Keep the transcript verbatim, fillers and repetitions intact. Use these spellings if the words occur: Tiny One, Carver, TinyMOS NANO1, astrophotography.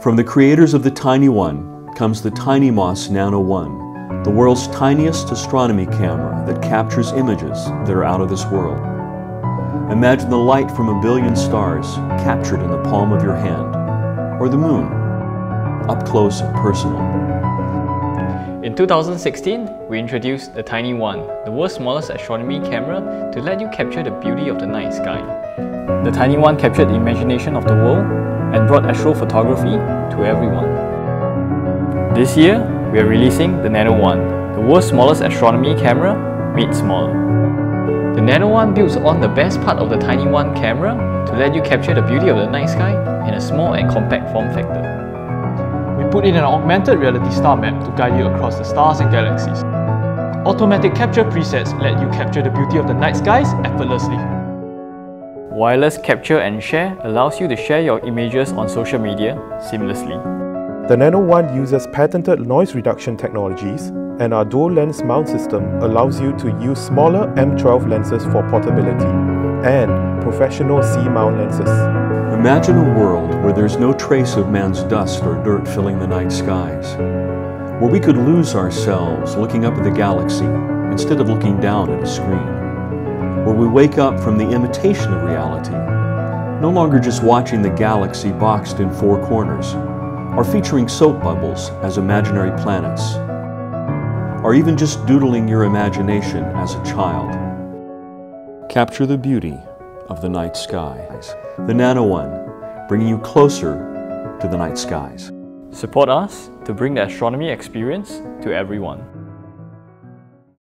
From the creators of the Tiny One comes the TinyMOS nano one, the world's tiniest astronomy camera that captures images that are out of this world. Imagine the light from a billion stars captured in the palm of your hand, or the moon, up close and personal. In two thousand sixteen, we introduced the Tiny One, the world's smallest astronomy camera to let you capture the beauty of the night sky. The Tiny One captured the imagination of the world and brought astrophotography to everyone. This year, we are releasing the nano one, the world's smallest astronomy camera made smaller. The nano one builds on the best part of the Tiny One camera to let you capture the beauty of the night sky in a small and compact form factor. We put in an augmented reality star map to guide you across the stars and galaxies. Automatic capture presets let you capture the beauty of the night skies effortlessly. Wireless capture and share allows you to share your images on social media seamlessly. The nano one uses patented noise reduction technologies, and our dual lens mount system allows you to use smaller M twelve lenses for portability and professional C mount lenses. Imagine a world where there's no trace of man's dust or dirt filling the night skies, where we could lose ourselves looking up at the galaxy instead of looking down at a screen, where we wake up from the imitation of reality, no longer just watching the galaxy boxed in four corners, or featuring soap bubbles as imaginary planets, or even just doodling your imagination as a child. Capture the beauty of the night skies. The nano one, bringing you closer to the night skies. Support us to bring the astronomy experience to everyone.